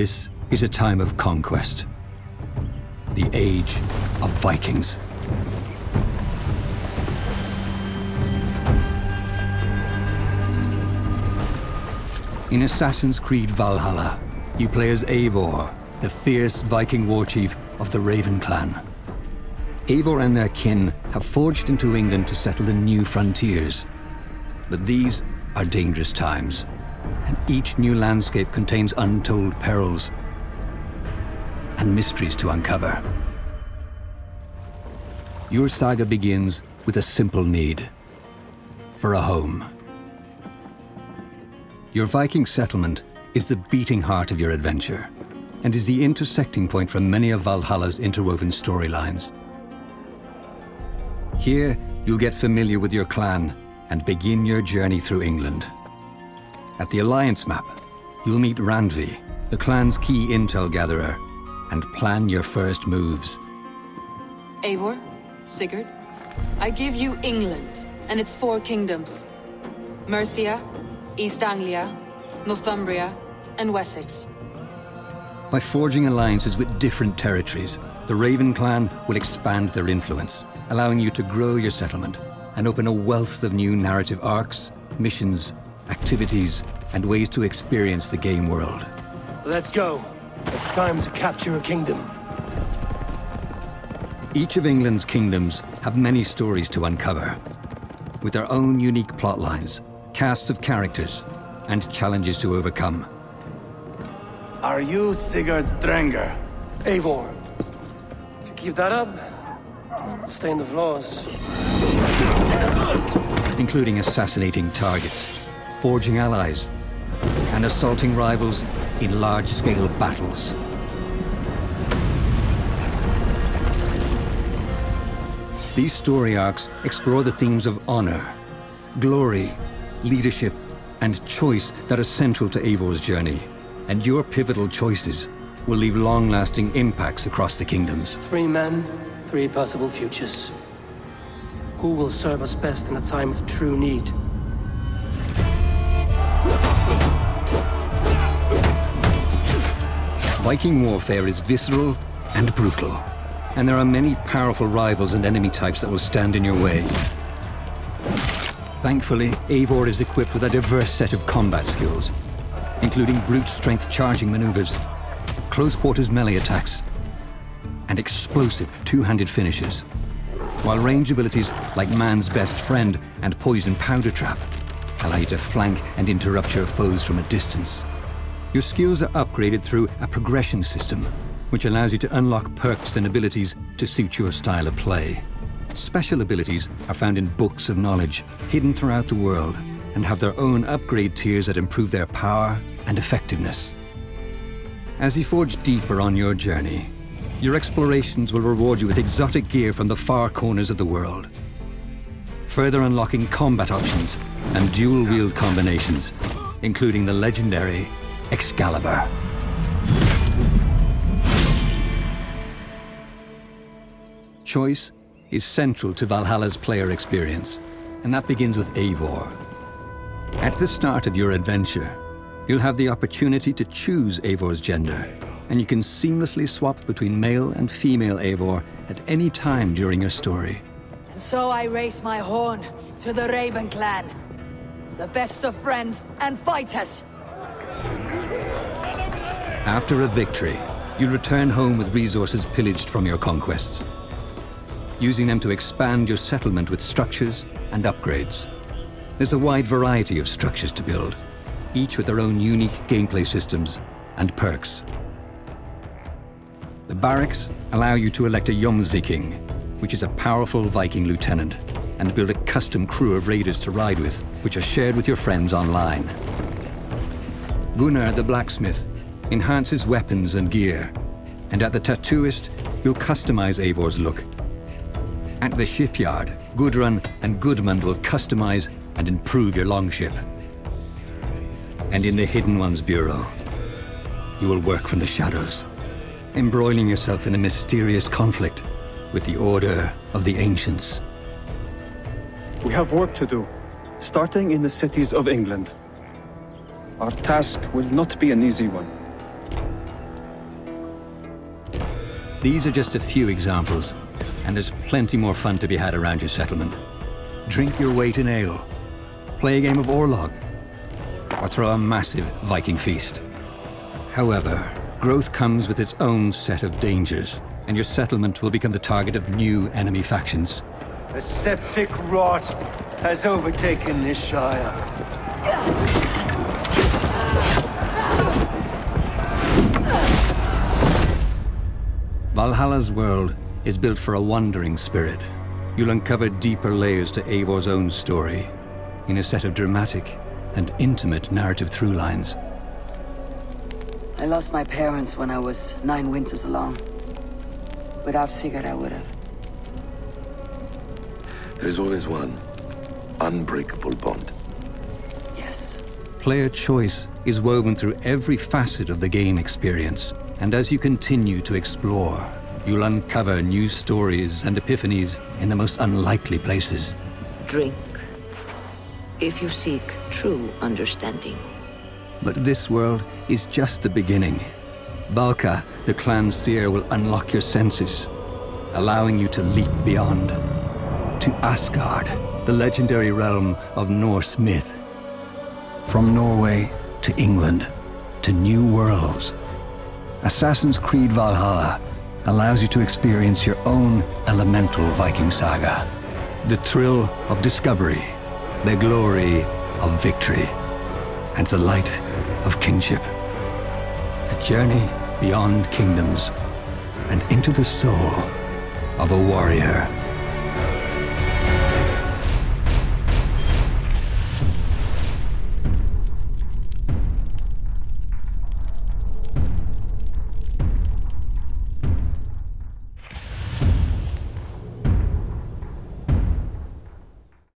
This is a time of conquest. The age of Vikings. In Assassin's Creed Valhalla, you play as Eivor, the fierce Viking warchief of the Raven Clan. Eivor and their kin have forged into England to settle in new frontiers. But these are dangerous times, and each new landscape contains untold perils and mysteries to uncover. Your saga begins with a simple need: for a home. Your Viking settlement is the beating heart of your adventure, and is the intersecting point for many of Valhalla's interwoven storylines. Here, you'll get familiar with your clan and begin your journey through England. At the Alliance map, you'll meet Randvi, the clan's key intel gatherer, and plan your first moves. Eivor, Sigurd, I give you England and its 4 kingdoms: Mercia, East Anglia, Northumbria, and Wessex. By forging alliances with different territories, the Raven Clan will expand their influence, allowing you to grow your settlement and open a wealth of new narrative arcs, missions, activities, and ways to experience the game world. Let's go. It's time to capture a kingdom. Each of England's kingdoms have many stories to uncover, with their own unique plotlines, casts of characters, and challenges to overcome. Are you Sigurd Drenger? Eivor. If you keep that up, I'll stay in the floors. Including assassinating targets, forging allies, and assaulting rivals in large-scale battles. These story arcs explore the themes of honor, glory, leadership, and choice that are central to Eivor's journey, and your pivotal choices will leave long-lasting impacts across the kingdoms. 3 men, 3 possible futures. Who will serve us best in a time of true need? Viking warfare is visceral and brutal, and there are many powerful rivals and enemy types that will stand in your way. Thankfully, Eivor is equipped with a diverse set of combat skills, including brute strength charging maneuvers, close quarters melee attacks, and explosive two-handed finishes, while range abilities like Man's Best Friend and Poison Powder Trap allow you to flank and interrupt your foes from a distance. Your skills are upgraded through a progression system, which allows you to unlock perks and abilities to suit your style of play. Special abilities are found in books of knowledge, hidden throughout the world, and have their own upgrade tiers that improve their power and effectiveness. As you forge deeper on your journey, your explorations will reward you with exotic gear from the far corners of the world, further unlocking combat options and dual-wield combinations, including the legendary Excalibur. Choice is central to Valhalla's player experience, and that begins with Eivor. At the start of your adventure, you'll have the opportunity to choose Eivor's gender, and you can seamlessly swap between male and female Eivor at any time during your story. And so I raise my horn to the Raven Clan, the best of friends and fighters. After a victory, you return home with resources pillaged from your conquests, using them to expand your settlement with structures and upgrades. There's a wide variety of structures to build, each with their own unique gameplay systems and perks. The barracks allow you to elect a Jomsviking, which is a powerful Viking lieutenant, and build a custom crew of raiders to ride with, which are shared with your friends online. Gunnar the blacksmith enhances weapons and gear, and at the tattooist, you'll customize Eivor's look. At the shipyard, Gudrun and Gudmund will customize and improve your longship. And in the Hidden Ones Bureau, you will work from the shadows, embroiling yourself in a mysterious conflict with the Order of the Ancients. We have work to do, starting in the cities of England. Our task will not be an easy one. These are just a few examples, and there's plenty more fun to be had around your settlement. Drink your weight in ale, play a game of Orlog, or throw a massive Viking feast. However, growth comes with its own set of dangers, and your settlement will become the target of new enemy factions. A septic rot has overtaken this shire. Valhalla's world is built for a wandering spirit. You'll uncover deeper layers to Eivor's own story in a set of dramatic and intimate narrative through lines. I lost my parents when I was 9 winters along. Without Sigurd, I would have. There is always one unbreakable bond. Yes. Player choice is woven through every facet of the game experience. And as you continue to explore, you'll uncover new stories and epiphanies in the most unlikely places. Drink, if you seek true understanding. But this world is just the beginning. Balka, the clan seer, will unlock your senses, allowing you to leap beyond, to Asgard, the legendary realm of Norse myth. From Norway to England, to new worlds, Assassin's Creed Valhalla allows you to experience your own elemental Viking saga. The thrill of discovery, the glory of victory, and the light of kinship. A journey beyond kingdoms and into the soul of a warrior.